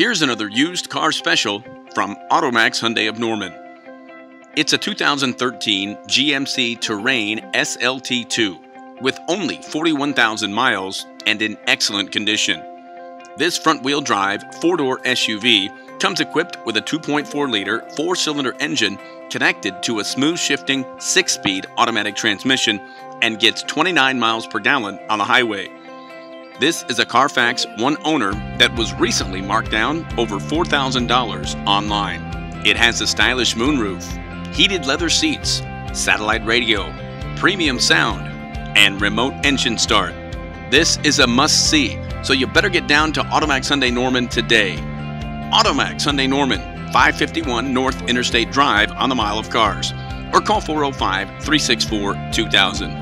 Here's another used car special from AutoMax Hyundai of Norman. It's a 2013 GMC Terrain SLT2 with only 41,000 miles and in excellent condition. This front-wheel drive four-door SUV comes equipped with a 2.4-liter four-cylinder engine connected to a smooth-shifting six-speed automatic transmission and gets 29 miles per gallon on the highway. This is a Carfax one owner that was recently marked down over $4,000 online. It has a stylish moonroof, heated leather seats, satellite radio, premium sound, and remote engine start. This is a must-see, so you better get down to AutoMax Hyundai Norman today. AutoMax Hyundai Norman, 551 North Interstate Drive on the Mile of Cars, or call 405-364-2000.